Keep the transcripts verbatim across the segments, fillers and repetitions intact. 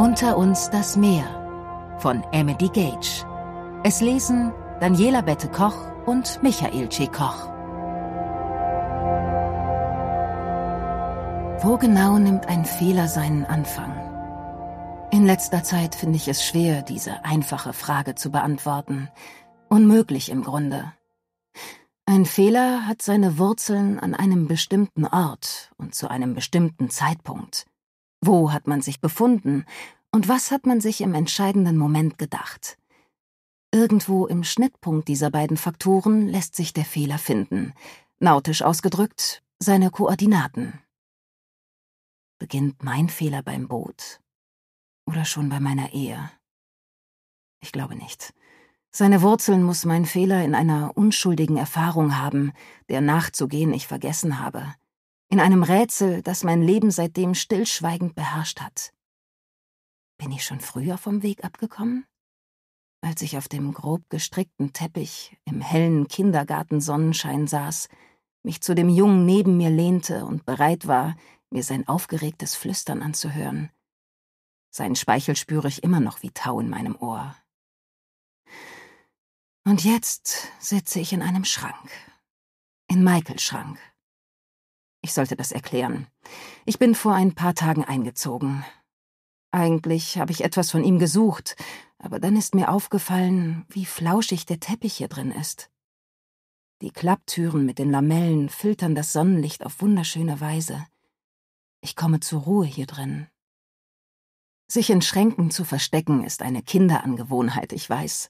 Unter uns das Meer von Amity Gaige. Es lesen Daniela Bette-Koch und Michael-Che Koch. Wo genau nimmt ein Fehler seinen Anfang? In letzter Zeit finde ich es schwer, diese einfache Frage zu beantworten. Unmöglich im Grunde. Ein Fehler hat seine Wurzeln an einem bestimmten Ort und zu einem bestimmten Zeitpunkt. Wo hat man sich befunden und was hat man sich im entscheidenden Moment gedacht? Irgendwo im Schnittpunkt dieser beiden Faktoren lässt sich der Fehler finden. Nautisch ausgedrückt, seine Koordinaten. Beginnt mein Fehler beim Boot? Oder schon bei meiner Ehe? Ich glaube nicht. Seine Wurzeln muss mein Fehler in einer unschuldigen Erfahrung haben, der nachzugehen ich vergessen habe. In einem Rätsel, das mein Leben seitdem stillschweigend beherrscht hat. Bin ich schon früher vom Weg abgekommen? Als ich auf dem grob gestrickten Teppich im hellen Kindergartensonnenschein saß, mich zu dem Jungen neben mir lehnte und bereit war, mir sein aufgeregtes Flüstern anzuhören. Seinen Speichel spüre ich immer noch wie Tau in meinem Ohr. Und jetzt sitze ich in einem Schrank. In Michaels Schrank. Ich sollte das erklären. Ich bin vor ein paar Tagen eingezogen. Eigentlich habe ich etwas von ihm gesucht, aber dann ist mir aufgefallen, wie flauschig der Teppich hier drin ist. Die Klapptüren mit den Lamellen filtern das Sonnenlicht auf wunderschöne Weise. Ich komme zur Ruhe hier drin. Sich in Schränken zu verstecken, ist eine Kinderangewohnheit, ich weiß.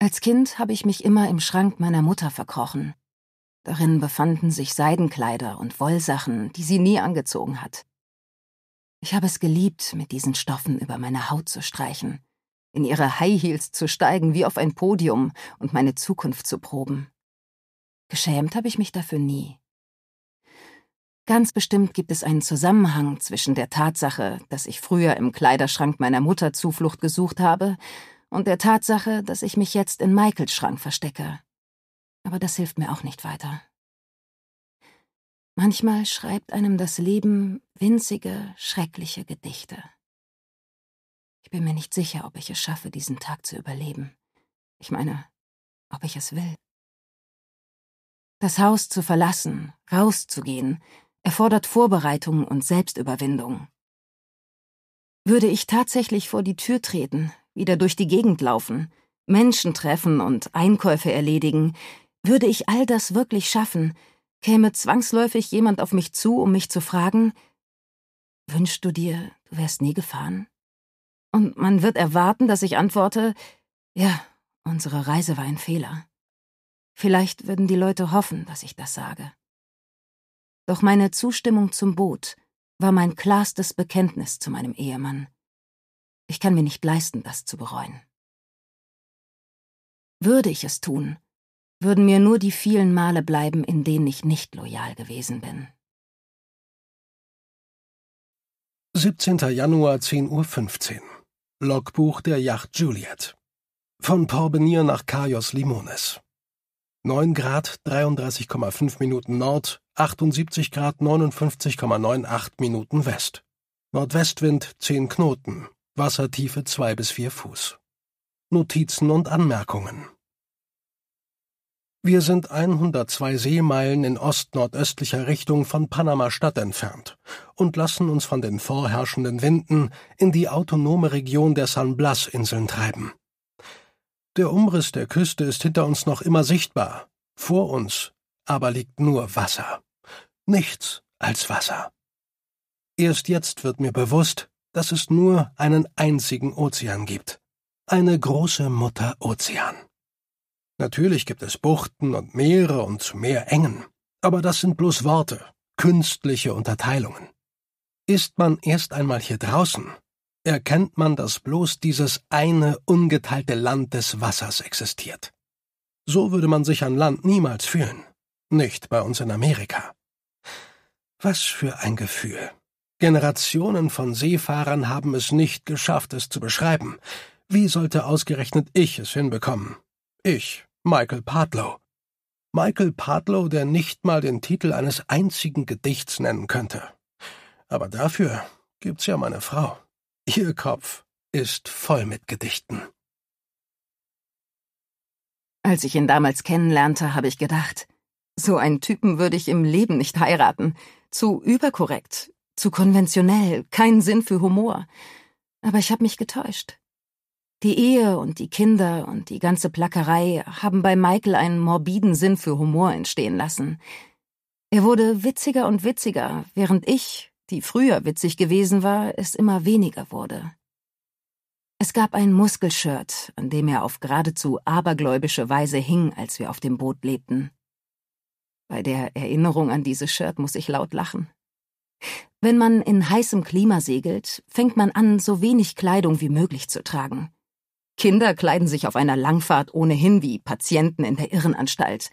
Als Kind habe ich mich immer im Schrank meiner Mutter verkrochen. Darin befanden sich Seidenkleider und Wollsachen, die sie nie angezogen hat. Ich habe es geliebt, mit diesen Stoffen über meine Haut zu streichen, in ihre High Heels zu steigen wie auf ein Podium und meine Zukunft zu proben. Geschämt habe ich mich dafür nie. Ganz bestimmt gibt es einen Zusammenhang zwischen der Tatsache, dass ich früher im Kleiderschrank meiner Mutter Zuflucht gesucht habe, und der Tatsache, dass ich mich jetzt in Michaels Schrank verstecke. Aber das hilft mir auch nicht weiter. Manchmal schreibt einem das Leben winzige, schreckliche Gedichte. Ich bin mir nicht sicher, ob ich es schaffe, diesen Tag zu überleben. Ich meine, ob ich es will. Das Haus zu verlassen, rauszugehen, erfordert Vorbereitung und Selbstüberwindung. Würde ich tatsächlich vor die Tür treten, wieder durch die Gegend laufen, Menschen treffen und Einkäufe erledigen, würde ich all das wirklich schaffen, käme zwangsläufig jemand auf mich zu, um mich zu fragen, »Wünschst du dir, du wärst nie gefahren?« Und man wird erwarten, dass ich antworte, »Ja, unsere Reise war ein Fehler.« Vielleicht würden die Leute hoffen, dass ich das sage. Doch meine Zustimmung zum Boot war mein klarstes Bekenntnis zu meinem Ehemann. Ich kann mir nicht leisten, das zu bereuen. Würde ich es tun, würden mir nur die vielen Male bleiben, in denen ich nicht loyal gewesen bin. siebzehnter Januar, zehn Uhr fünfzehn. Logbuch der Yacht Juliet. Von Porvenir nach Cayos Limones. neun Grad dreiunddreißig Komma fünf Minuten Nord, achtundsiebzig Grad neunundfünfzig Komma neunundachtzig Minuten West. Nordwestwind zehn Knoten, Wassertiefe zwei bis vier Fuß. Notizen und Anmerkungen. Wir sind hundertzwei Seemeilen in ostnordöstlicher Richtung von Panama Stadt entfernt und lassen uns von den vorherrschenden Winden in die autonome Region der San Blas Inseln treiben. Der Umriss der Küste ist hinter uns noch immer sichtbar, vor uns aber liegt nur Wasser. Nichts als Wasser. Erst jetzt wird mir bewusst, dass es nur einen einzigen Ozean gibt. Eine große Mutter Ozean. Natürlich gibt es Buchten und Meere und Meerengen, aber das sind bloß Worte, künstliche Unterteilungen. Ist man erst einmal hier draußen, erkennt man, dass bloß dieses eine ungeteilte Land des Wassers existiert. So würde man sich an Land niemals fühlen, nicht bei uns in Amerika. Was für ein Gefühl. Generationen von Seefahrern haben es nicht geschafft, es zu beschreiben. Wie sollte ausgerechnet ich es hinbekommen? Ich, Michael Partlow. Michael Partlow, der nicht mal den Titel eines einzigen Gedichts nennen könnte. Aber dafür gibt's ja meine Frau. Ihr Kopf ist voll mit Gedichten. Als ich ihn damals kennenlernte, habe ich gedacht, so einen Typen würde ich im Leben nicht heiraten. Zu überkorrekt, zu konventionell, keinen Sinn für Humor. Aber ich habe mich getäuscht. Die Ehe und die Kinder und die ganze Plackerei haben bei Michael einen morbiden Sinn für Humor entstehen lassen. Er wurde witziger und witziger, während ich, die früher witzig gewesen war, es immer weniger wurde. Es gab ein Muskelshirt, an dem er auf geradezu abergläubische Weise hing, als wir auf dem Boot lebten. Bei der Erinnerung an dieses Shirt muss ich laut lachen. Wenn man in heißem Klima segelt, fängt man an, so wenig Kleidung wie möglich zu tragen. Kinder kleiden sich auf einer Langfahrt ohnehin wie Patienten in der Irrenanstalt.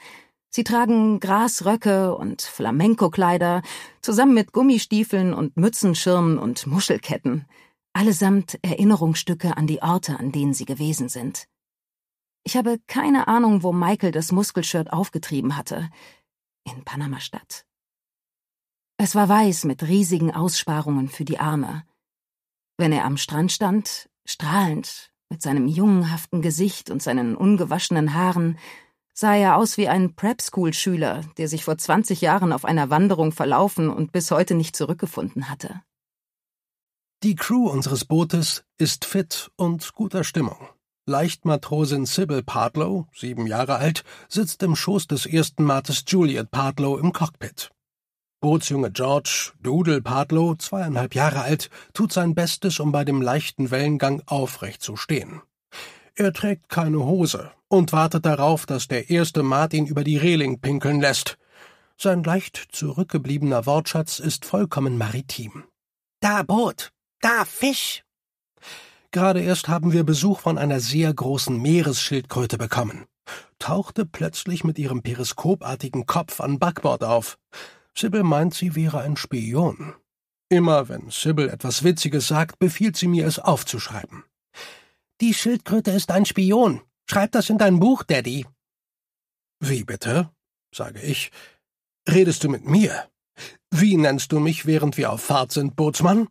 Sie tragen Grasröcke und Flamenco-Kleider, zusammen mit Gummistiefeln und Mützenschirmen und Muschelketten, allesamt Erinnerungsstücke an die Orte, an denen sie gewesen sind. Ich habe keine Ahnung, wo Michael das Muskelshirt aufgetrieben hatte. In Panama Stadt. Es war weiß mit riesigen Aussparungen für die Arme. Wenn er am Strand stand, strahlend, mit seinem jungenhaften Gesicht und seinen ungewaschenen Haaren, sah er aus wie ein Prep-School-Schüler, der sich vor zwanzig Jahren auf einer Wanderung verlaufen und bis heute nicht zurückgefunden hatte. Die Crew unseres Bootes ist fit und guter Stimmung. Leichtmatrosin Sibyl Partlow, sieben Jahre alt, sitzt im Schoß des ersten Mates Juliet Partlow im Cockpit. Bootsjunge George, Doodle-Patlo, zweieinhalb Jahre alt, tut sein Bestes, um bei dem leichten Wellengang aufrecht zu stehen. Er trägt keine Hose und wartet darauf, dass der erste Mat ihn über die Reling pinkeln lässt. Sein leicht zurückgebliebener Wortschatz ist vollkommen maritim. »Da Boot! Da Fisch!« Gerade erst haben wir Besuch von einer sehr großen Meeresschildkröte bekommen. Tauchte plötzlich mit ihrem periskopartigen Kopf an Backbord auf. Sibyl meint, sie wäre ein Spion. Immer wenn Sibyl etwas Witziges sagt, befiehlt sie mir, es aufzuschreiben. »Die Schildkröte ist ein Spion. Schreib das in dein Buch, Daddy.« »Wie bitte?« sage ich. »Redest du mit mir? Wie nennst du mich, während wir auf Fahrt sind, Bootsmann?«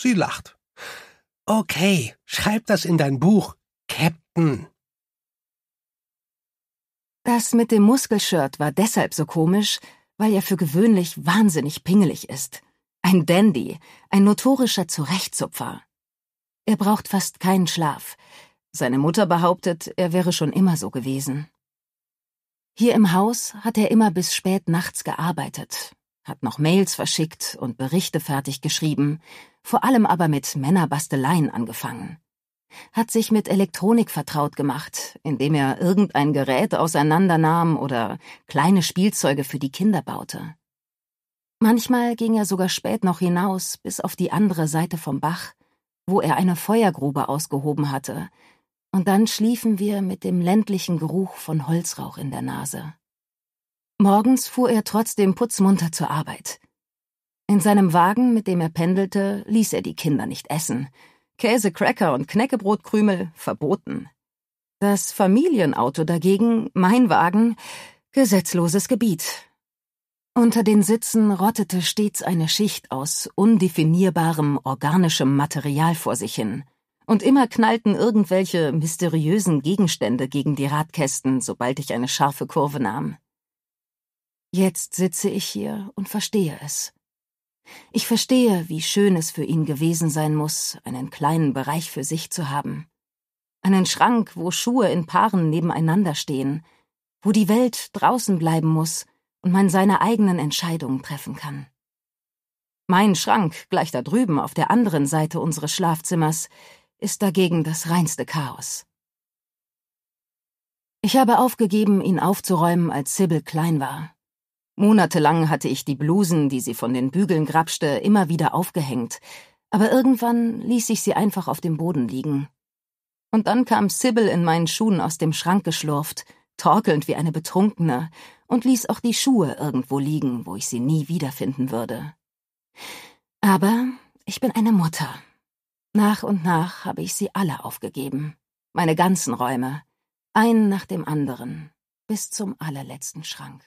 Sie lacht. »Okay, schreib das in dein Buch, Captain.« Das mit dem Muskelshirt war deshalb so komisch, weil er für gewöhnlich wahnsinnig pingelig ist. Ein Dandy, ein notorischer Zurechtzupfer. Er braucht fast keinen Schlaf. Seine Mutter behauptet, er wäre schon immer so gewesen. Hier im Haus hat er immer bis spät nachts gearbeitet, hat noch Mails verschickt und Berichte fertig geschrieben, vor allem aber mit Männerbasteleien angefangen. Hat sich mit Elektronik vertraut gemacht, indem er irgendein Gerät auseinandernahm oder kleine Spielzeuge für die Kinder baute. Manchmal ging er sogar spät noch hinaus, bis auf die andere Seite vom Bach, wo er eine Feuergrube ausgehoben hatte, und dann schliefen wir mit dem ländlichen Geruch von Holzrauch in der Nase. Morgens fuhr er trotzdem putzmunter zur Arbeit. In seinem Wagen, mit dem er pendelte, ließ er die Kinder nicht essen. Käse, Cracker und Knäckebrotkrümel verboten. Das Familienauto dagegen, mein Wagen, gesetzloses Gebiet. Unter den Sitzen rottete stets eine Schicht aus undefinierbarem organischem Material vor sich hin. Und immer knallten irgendwelche mysteriösen Gegenstände gegen die Radkästen, sobald ich eine scharfe Kurve nahm. Jetzt sitze ich hier und verstehe es. Ich verstehe, wie schön es für ihn gewesen sein muss, einen kleinen Bereich für sich zu haben. Einen Schrank, wo Schuhe in Paaren nebeneinander stehen, wo die Welt draußen bleiben muss und man seine eigenen Entscheidungen treffen kann. Mein Schrank, gleich da drüben auf der anderen Seite unseres Schlafzimmers, ist dagegen das reinste Chaos. Ich habe aufgegeben, ihn aufzuräumen, als Sibyl klein war. Monatelang hatte ich die Blusen, die sie von den Bügeln grapschte, immer wieder aufgehängt, aber irgendwann ließ ich sie einfach auf dem Boden liegen. Und dann kam Sibyl in meinen Schuhen aus dem Schrank geschlurft, torkelnd wie eine Betrunkene, und ließ auch die Schuhe irgendwo liegen, wo ich sie nie wiederfinden würde. Aber ich bin eine Mutter. Nach und nach habe ich sie alle aufgegeben, meine ganzen Räume, einen nach dem anderen, bis zum allerletzten Schrank.